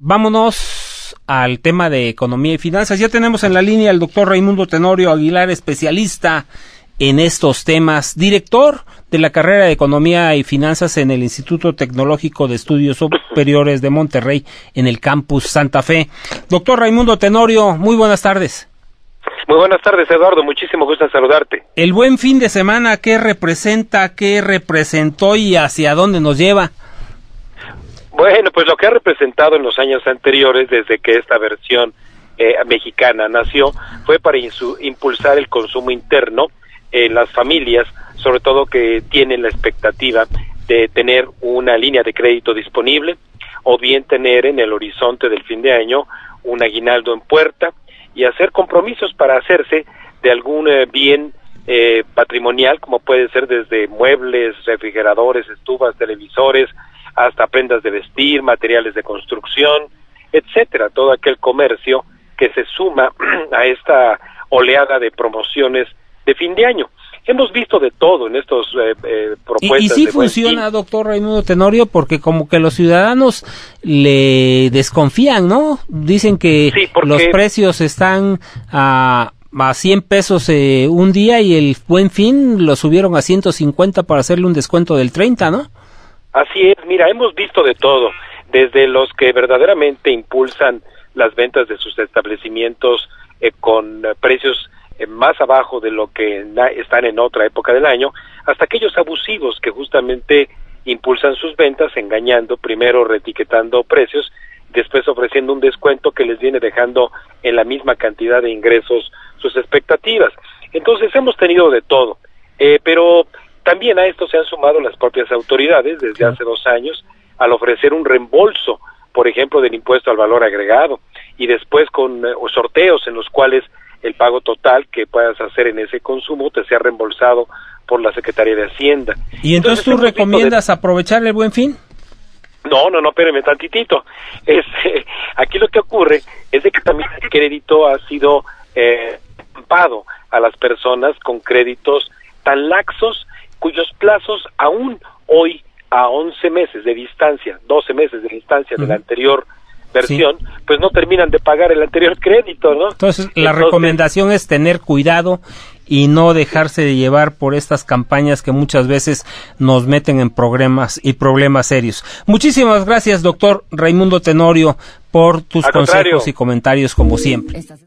Vámonos al tema de economía y finanzas. Ya tenemos en la línea al doctor Raymundo Tenorio Aguilar, especialista en estos temas, director de la carrera de Economía y Finanzas en el Instituto Tecnológico de Estudios Superiores de Monterrey, en el campus Santa Fe. Doctor Raymundo Tenorio, muy buenas tardes. Muy buenas tardes, Eduardo, muchísimo gusto en saludarte. El buen fin de semana, ¿qué representa, qué representó y hacia dónde nos lleva? Bueno, pues lo que ha representado en los años anteriores, desde que esta versión mexicana nació, fue para impulsar el consumo interno en las familias, sobre todo que tienen la expectativa de tener una línea de crédito disponible, o bien tener en el horizonte del fin de año un aguinaldo en puerta, y hacer compromisos para hacerse de algún bien patrimonial, como puede ser desde muebles, refrigeradores, estufas, televisores, hasta prendas de vestir, materiales de construcción, etcétera, todo aquel comercio que se suma a esta oleada de promociones de fin de año. Hemos visto de todo en estos propuestas. Y sí funciona, doctor Raymundo Tenorio, porque como que los ciudadanos le desconfían, ¿no? Dicen que sí, los precios están a 100 pesos un día y el Buen Fin lo subieron a 150 para hacerle un descuento del 30, ¿no? Así es, mira, hemos visto de todo, desde los que verdaderamente impulsan las ventas de sus establecimientos con precios más abajo de lo que están en otra época del año, hasta aquellos abusivos que justamente impulsan sus ventas engañando, primero reetiquetando precios, después ofreciendo un descuento que les viene dejando en la misma cantidad de ingresos sus expectativas. Entonces hemos tenido de todo, pero también a esto se han sumado las propias autoridades desde hace 2 años al ofrecer un reembolso, por ejemplo, del impuesto al valor agregado, y después con sorteos en los cuales el pago total que puedas hacer en ese consumo te sea reembolsado por la Secretaría de Hacienda. ¿Y entonces tú recomiendas aprovechar el Buen Fin? No, espérame tantitito. Aquí lo que ocurre es de que también el crédito ha sido estampado a las personas con créditos tan laxos cuyos plazos aún hoy a 11 meses de distancia, 12 meses de distancia de la anterior versión, pues no terminan de pagar el anterior crédito, ¿no? Entonces, la recomendación es tener cuidado y no dejarse de llevar por estas campañas que muchas veces nos meten en problemas serios. Muchísimas gracias, doctor Raymundo Tenorio, por tus consejos y comentarios, como siempre.